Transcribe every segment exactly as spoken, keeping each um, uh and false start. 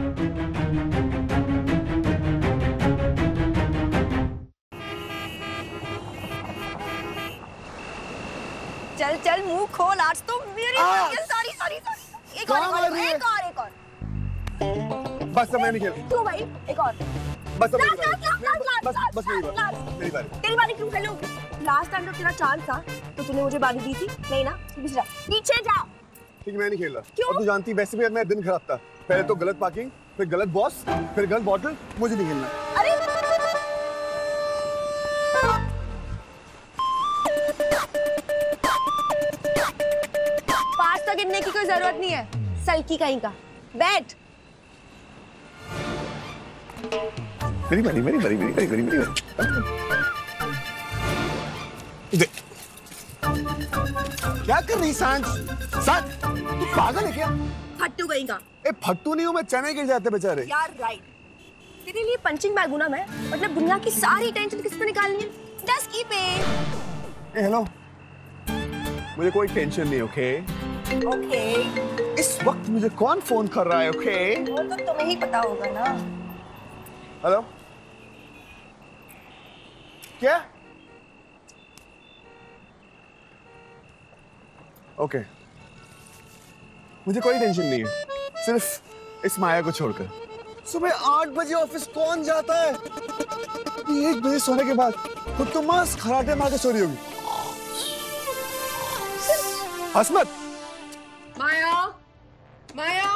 चल चल मुंह खोल, आज तो मेरी सारी सारी एक एक और एक और एक और बस मैं नहीं खेल रही। क्यों भाई? एक और बस बस बस बस मेरी बारी। तेरी बारी क्यों खेलूं? लास्ट टाइम तो तेरा चांस था तो तूने मुझे बारी दी थी। नहीं ना, पीछे पीछे जा। ठीक, मैं नहीं खेल रहा। क्यों? तू जानती वैसे भी मेरा दिन खराब था। पहले तो गलत पार्किंग, फिर गलत बॉस, फिर गलत बॉटल। मुझे नहीं खेलना। अरे पास तो गिनने की कोई जरूरत नहीं है, सल्की कहीं का। बैठ। मेरी बारी, मेरी बारी, मेरी बारी, मेरी बारी। क्या कर रही सांझ? सांझ तू पागल है क्या? फट्टू गई का। ए फट्टू नहीं हूँ मैं, चने गिर जाते बेचारे। यार राइट, तेरे लिए पंचिंग बैग हूँ ना मैं। मतलब दुनिया की सारी टेंशन किस पे निकालनी है? Just keep it. हेलो, मुझे कोई टेंशन नहीं। Okay okay. इस वक्त मुझे कौन फोन कर रहा है? Okay okay? वो तो तुम्हें ही पता होगा ना। हेलो, क्या? Okay okay. मुझे कोई टेंशन नहीं है, सिर्फ इस माया को छोड़कर। सुबह आठ बजे ऑफिस कौन जाता है? एक बजे सोने के बाद खुद तो मास खराटे मार के सो रही होगी। हंस मत। Maya, Maya,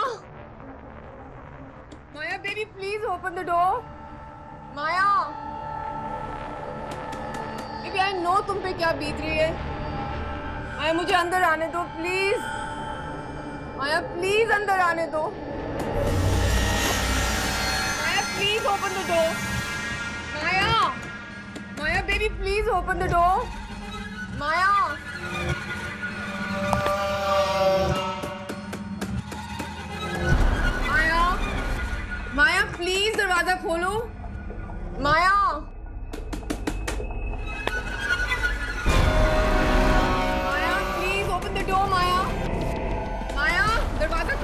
Maya baby please open the door. Maya baby, I know तुम पे क्या बीत रही है। माया मुझे अंदर आने दो प्लीज। माया प्लीज अंदर आने दो। Maya please open the door. Maya, Maya baby please open the door. Maya, Maya, Maya please दरवाजा खोलो। माया,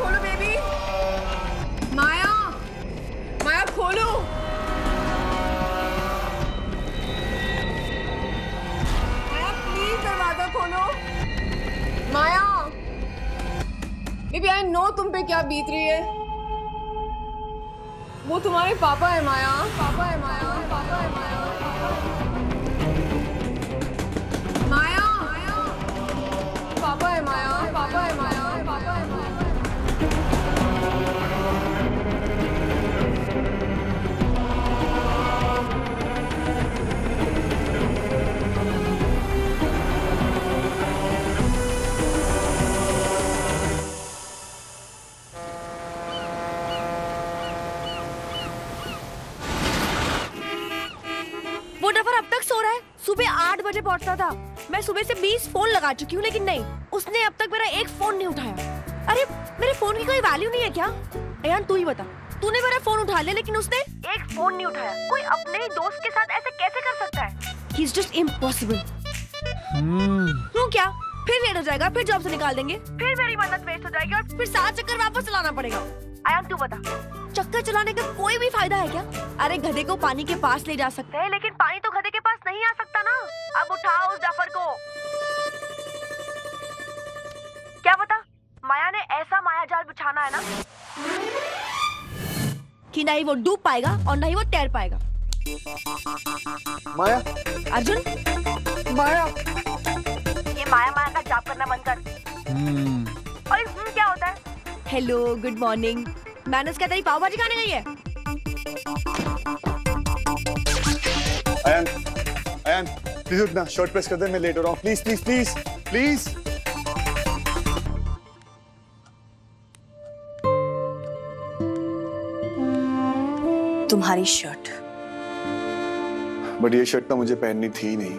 खोलो बेबी। माया, माया खोलो। माया प्लीज दरवाजा खोलो। माया बेबी, आई नो तुम पे क्या बीत रही है। वो तुम्हारे पापा है माया। पापा है माया, पापा है माया। माया, पापा है माया, पापा है माया, पापा है माया। सुबह आठ बजे पहुंचता था। मैं सुबह से बीस फोन लगा चुकी हूँ लेकिन नहीं, उसने अब तक मेरा एक फोन नहीं उठाया। अरे मेरे फोन की कोई वैल्यू नहीं है क्या? अयान तू ही बता, तूने मेरा फोन उठा लिया लेकिन उसने एक फोन नहीं उठाया। कोई अपने ही दोस्त के साथ ऐसे कैसे कर सकता है? He is just impossible. क्यों? क्या फिर लेट हो जाएगा, फिर जॉब से निकाल देंगे, फिर मेरी मन्नत वेस्ट हो जाएगी और फिर सात चक्कर वापस चलाना पड़ेगा। अयान तू बता, चक्कर चलाने का कोई भी फायदा है क्या? अरे गधे को पानी के पास ले जा सकते हैं लेकिन पानी तो गधे के पास नहीं आ सकता ना। अब उठाओ उस डफर को। क्या पता माया ने ऐसा माया जाल बिछाना है ना कि ना ही वो डूब पाएगा और ना ही वो तैर पाएगा। माया, अर्जुन, माया, ये माया माया का जाप करना बंद कर। hmm. और इसमें क्या होता है? Hello, good morning. मैंने उसका तेरी पाव भाजी खाने गई है। अयान, अयान, प्लीज उठना, शॉर्ट प्रेस कर दे, मैं लेट हो रहा हूँ। Please please please please. तुम्हारी शर्ट। बट ये शर्ट तो मुझे पहननी थी नहीं।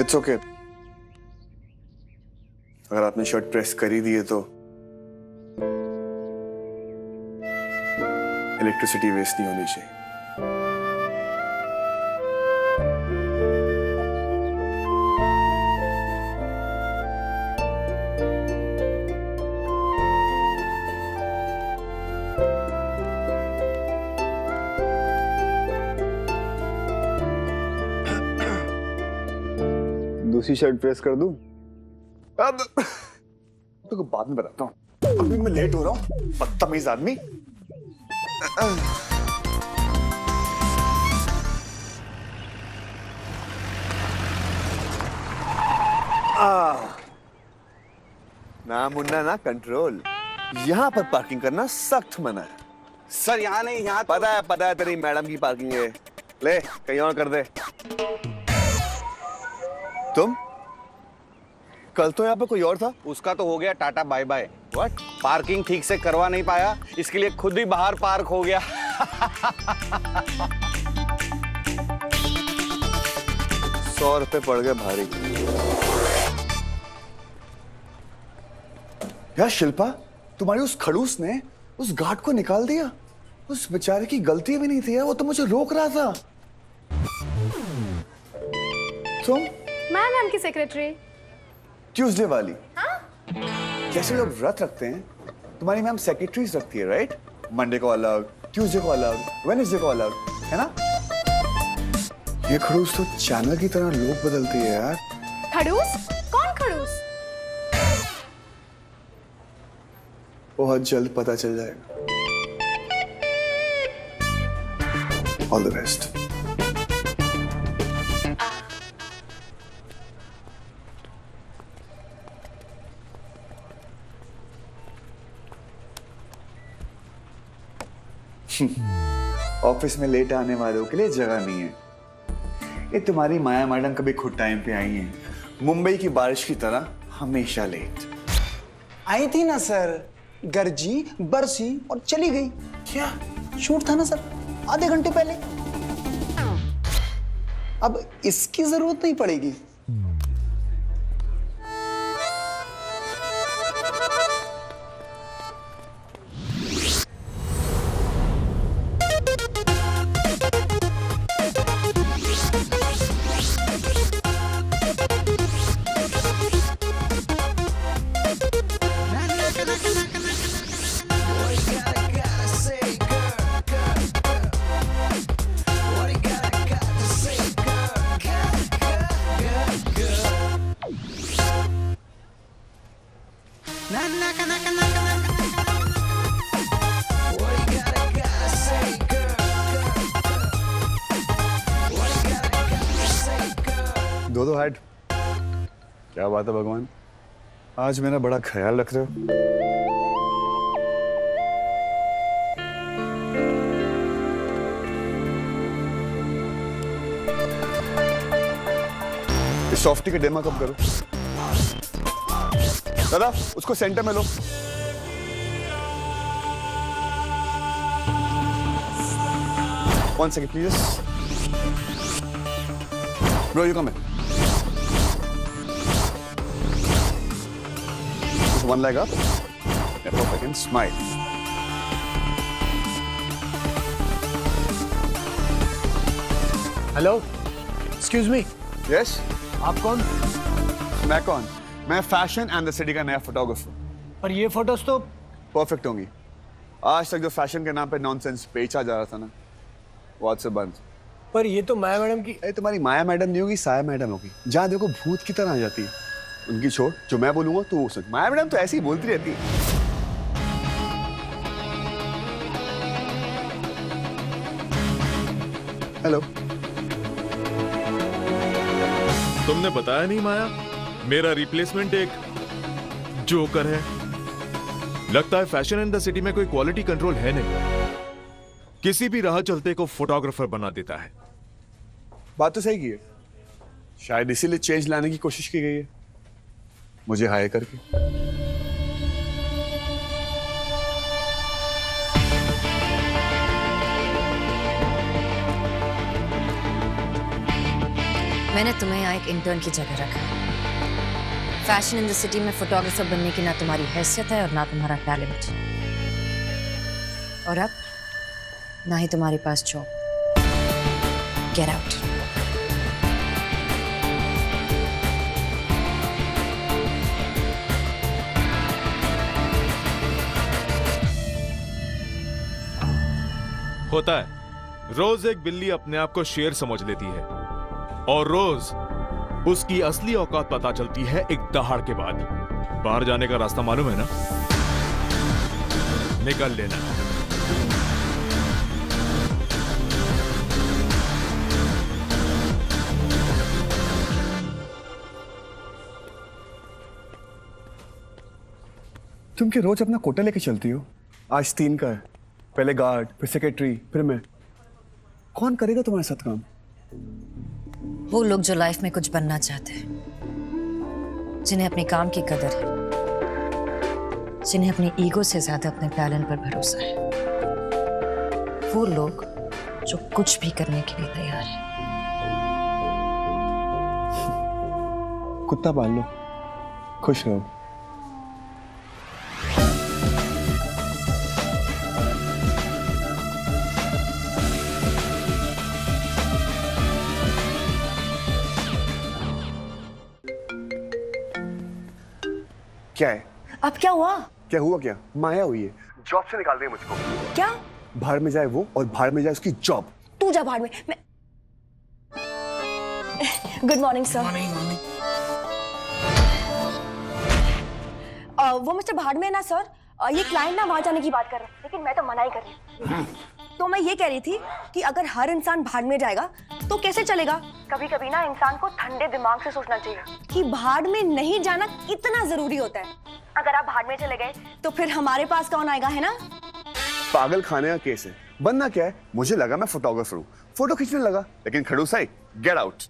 It's okay okay. अगर आपने शर्ट प्रेस कर ही दी है तो इलेक्ट्रिसिटी वेस्ट नहीं होनी चाहिए। दूसरी शर्ट प्रेस कर दूं? अब तो बाद में बताता हूँ, अभी मैं लेट हो रहा हूँ, बदतमीज आदमी। ना मुन्ना ना कंट्रोल, यहाँ पर पार्किंग करना सख्त मना है। सर यहाँ नहीं, यहाँ पता है पता है तेरी मैडम की पार्किंग है, ले कहीं और कर दे। तुम कल तो यहाँ पे कोई और था, उसका तो हो गया tata bye bye. What? Parking ठीक से करवा नहीं पाया, इसके लिए खुद ही बाहर पार्क हो गया। सौ रुपए पड़ गए भारी। यार शिल्पा, तुम्हारी उस खड़ूस ने उस गार्ड को निकाल दिया। उस बेचारे की गलती भी नहीं थी यार, वो तो मुझे रोक रहा था। तुम मैम मैम की सेक्रेटरी ट्यूसडे वाली? हाँ? जैसे लोग व्रत रखते हैं, तुम्हारी मैम सेक्रेटरीज रखती है, राइट? मंडे को अलग, ट्यूसडे को अलग, वेडनेसडे को अलग, है ना? ये खड़ूस तो चैनल की तरह लोग बदलती है यार। खड़ूस? कौन खड़ूस? बहुत जल्द पता चल जाएगा। All the best. ऑफिस में लेट आने वालों के लिए जगह नहीं है। ये तुम्हारी माया मैडम कभी खुद टाइम पे आई हैं, मुंबई की बारिश की तरह हमेशा लेट। आई थी ना सर, गर्जी बरसी और चली गई। क्या शूट था ना सर, आधे घंटे पहले। अब इसकी जरूरत नहीं पड़ेगी। दो दो हार्ट, क्या बात है भगवान, आज मेरा बड़ा ख्याल रख रहे हो। इस सॉफ्टी के डेमा कब करो? दादा उसको सेंटर में लो। One second please. Bro, you come in. Just one leg up. Yeah, perfect. And smile. Hello. Excuse me. Yes. आप कौन? मैं कौन? मैं Fashion and the City का नया फोटोग्राफर। पर ये फोटोस तो परफेक्ट होंगी। आज तक जो फैशन के नाम पे नॉनसेंस बेचा जा रहा था ना, वो आज से बंद। पर ये तो माया मैडम की। अरे तुम्हारी माया मैडम नहीं होगी, साया मैडम होगी, जहाँ देखो भूत की तरह आ जाती है। उनकी छोड़, जो मैं बोलूंगा तो वो सच। माया मैडम तो ऐसी ही बोलती रहती है। हेलो, तुमने बताया नहीं माया, मेरा रिप्लेसमेंट एक जोकर है। लगता है फैशन एंड द सिटी में कोई क्वालिटी कंट्रोल है नहीं, किसी भी राह चलते को फोटोग्राफर बना देता है। बात तो सही की है, शायद इसीलिए चेंज लाने की कोशिश की गई है मुझे हायर करके। मैंने तुम्हें यहाँ एक इंटर्न की जगह रखा। फैशन इन द सिटी में फोटोग्राफर बनने की ना तुम्हारी हैसियत है और ना तुम्हारा टैलेंट, और अब ना ही तुम्हारे पास जॉब। Get out. होता है, रोज एक बिल्ली अपने आप को शेर समझ लेती है और रोज उसकी असली औकात पता चलती है एक दहाड़ के बाद। बाहर जाने का रास्ता मालूम है ना? निकल लेना। तुम क्या रोज अपना कोटा लेके चलती हो? आज तीन का है, पहले गार्ड, फिर सेक्रेटरी, फिर मैं। कौन करेगा तुम्हारे साथ काम? वो लोग जो लाइफ में कुछ बनना चाहते हैं, जिन्हें अपने काम की कदर है, जिन्हें अपने ईगो से ज्यादा अपने टैलेंट पर भरोसा है, वो लोग जो कुछ भी करने के लिए तैयार हैं। कुत्ता पाल लो, खुश रहो। क्या है? अब क्या हुआ? क्या हुआ क्या? माया हुई है, जॉब से निकाल रही है मुझको। क्या? भाड़ में जाए वो और भाड़ में जाए उसकी जॉब। तू जा भाड़ में। मैं... गुड मॉर्निंग सर। वो मिस्टर भाड़ में है ना सर, uh, ये क्लाइंट ना वहां जाने की बात कर रहा है, लेकिन मैं तो मना ही कर रही हूँ। तो मैं ये कह रही थी कि अगर हर इंसान भाड़ में जाएगा तो कैसे चलेगा? कभी कभी ना इंसान को ठंडे दिमाग से सोचना चाहिए कि भाड़ में नहीं जाना कितना जरूरी होता है। अगर आप भाड़ में चले गए तो फिर हमारे पास कौन आएगा, है ना? पागल खाने का केस है। बनना क्या है? मुझे लगा मैं फोटोग्राफर हूँ, फोटो खींचने लगा, लेकिन खड़ूसा है। Get out.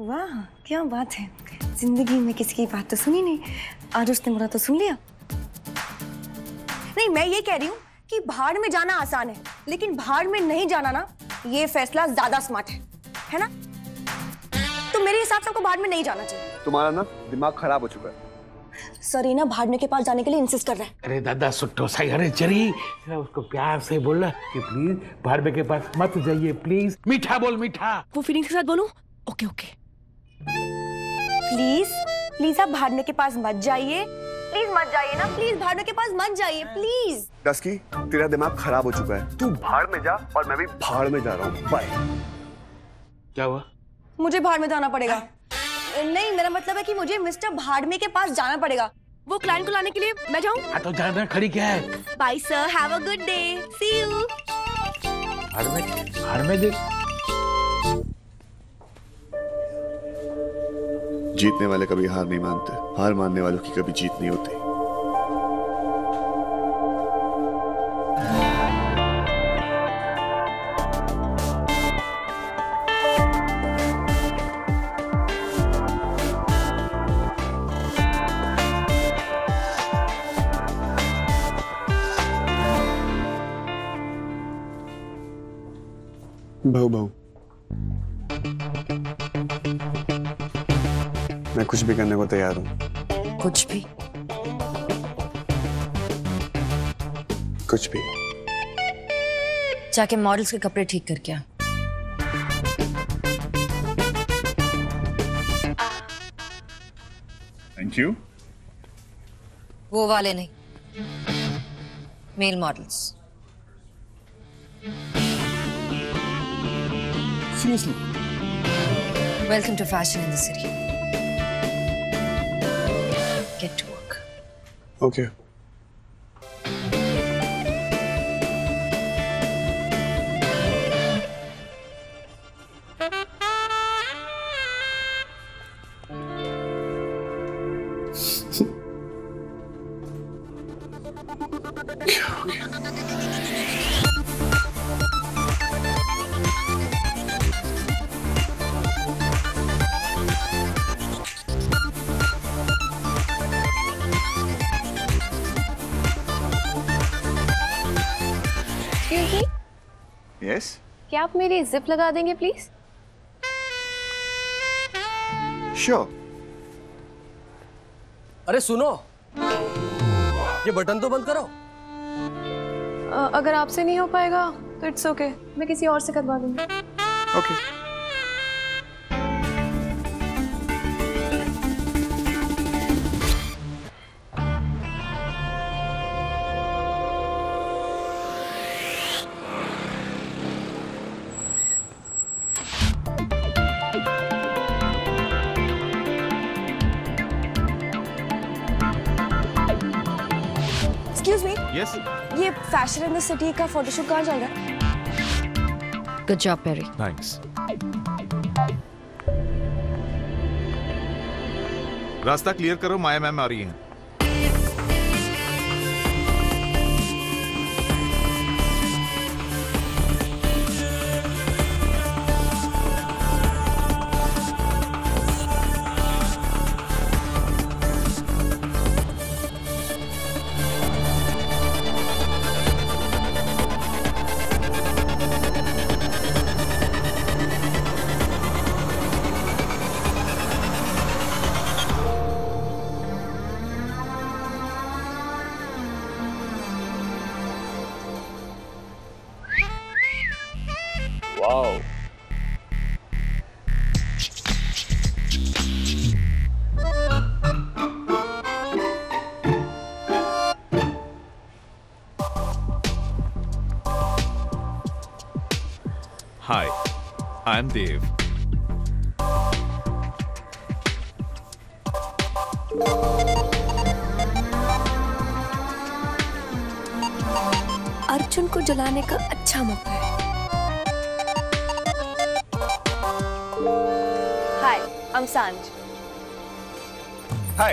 वाह क्या बात है, जिंदगी में किसी की बात तो सुनी नहीं, आज उसने मेरा तो सुन लिया। नहीं, मैं ये कह रही हूँ कि भाड़ में जाना आसान है, लेकिन भाड़ में नहीं जाना ना, ये फैसला ज्यादा स्मार्ट है, है ना? तो मेरे हिसाब से आपको भाड़ में नहीं जाना चाहिए। तुम्हारा ना दिमाग खराब हो चुका है। सरीना भाड़ने के पास जाने के लिए इंसिस्ट कर रहा है। अरे दादा सुट्टो साई, अरे चरी, उसको प्यार से बोलना कि प्लीज भाड़ने के पास मत जाइए, प्लीज। मीठा बोल, मीठा। वो फीलिंग के साथ बोलूं? Okay okay. प्लीज प्लीज आप भाड़ने के पास मत जाइए, प्लीज मत जाइए ना, प्लीज भाड़ के पास मत जाइए, प्लीज। दस्की, तेरा दिमाग खराब हो चुका है। तू भाड़ में जा और मैं भी भाड़ में जा रहा हूँ। बाय। क्या हुआ? मुझे भाड़ में जाना पड़ेगा। नहीं, मेरा मतलब है कि मुझे मिस्टर भाड़मे के पास जाना पड़ेगा, वो क्लाइंट को लाने के लिए। मैं जाऊँ? हाँ तो जाना, खड़ी क्या है। Bye sir, have a good day, see you. भाड़ में, भाड़ में दे। जीतने वाले कभी हार नहीं मानते, हार मानने वालों की कभी जीत नहीं होती। भाऊ भाऊ, मैं कुछ भी करने को तैयार हूँ। कुछ भी? कुछ भी। जाके मॉडल्स के कपड़े ठीक करके आ। Thank you. वो वाले नहीं, male models. Seriously? Welcome to fashion in the city. Get to work. Okay. Yes? क्या आप मेरी जिप लगा देंगे प्लीज? Sure. अरे सुनो, ये बटन तो बंद करो। uh, अगर आपसे नहीं हो पाएगा तो इट्स ओके okay. मैं किसी और से करवा दूंगी। Okay okay. Excuse me. Yes. ये Fashion in the City का photoshoot कहाँ चल रहा है? Good job, Perry. Thanks. रास्ता क्लियर करो, माया मैम आ रही हैं। Hi, I'm Dev. अर्जुन को जलाने का अच्छा मौका है। Hi, I'm Saanjh. Hi,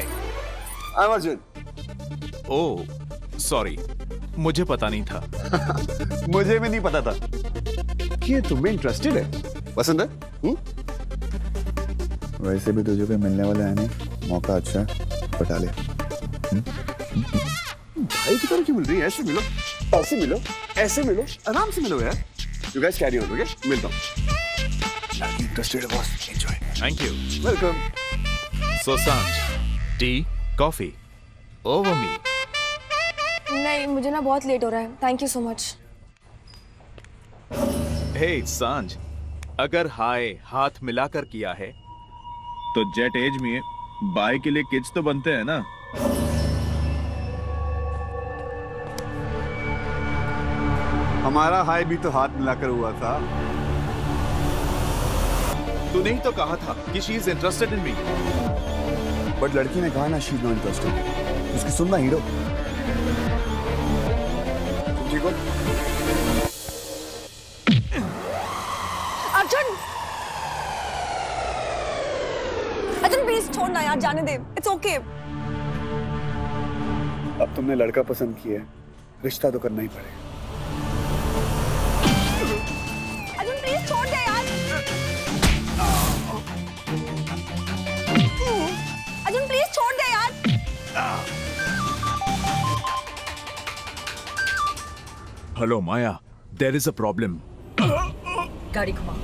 I'm Arjun. Oh, sorry, मुझे पता नहीं था। मुझे भी नहीं पता था। ये तुम्हें इंटरेस्टेड है, पसंद है? हम्म? वैसे भी तुझे पे मिलने वाला है नहीं, मौका अच्छा बता ले। भाई की तरह क्यों मिल रही है? ऐसे मिलो, ऐसे मिलो, ऐसे मिलो, आराम से मिलो यार। You guys carry on, okay? मिलता हूँ। I'm interested, boss. Enjoy. Thank you. Welcome. So Saanjh, tea, coffee, over me. नहीं, मुझे ना बहुत लेट हो रहा है। Thank you so much. Hey सांझ, अगर हाय हाथ मिलाकर किया है तो जेट एज में बाय के लिए किड्स तो बनते हैं ना। हमारा हाय भी तो हाथ मिलाकर हुआ था। तूने ही तो कहा था कि she is interested in me. But लड़की ने कहा ना शी इज नॉट इंटरेस्टेड। उसकी सुनना हीरो। तुम ठीक हो? छोड़ ना यार, जाने दे, इट्स ओके। अब तुमने लड़का पसंद किया है, रिश्ता तो करना ही पड़ेगा। अर्जुन प्लीज छोड़ दे यार। अर्जुन प्लीज छोड़ दे यार। Hello Maya, there is a problem. गाड़ी घुमा।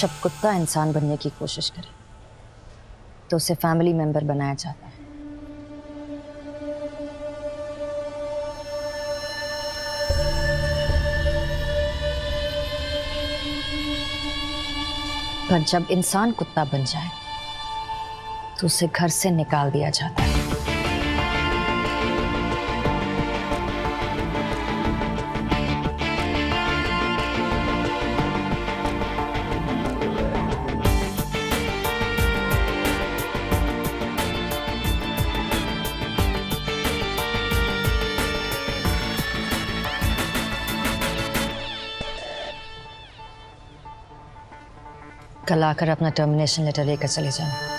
जब कुत्ता इंसान बनने की कोशिश करे तो उसे फैमिली मेंबर बनाया जाता है। पर जब इंसान कुत्ता बन जाए तो उसे घर से निकाल दिया जाता है। कल आकर अपना टर्मिनेशन लेटर लेकर चले जाना।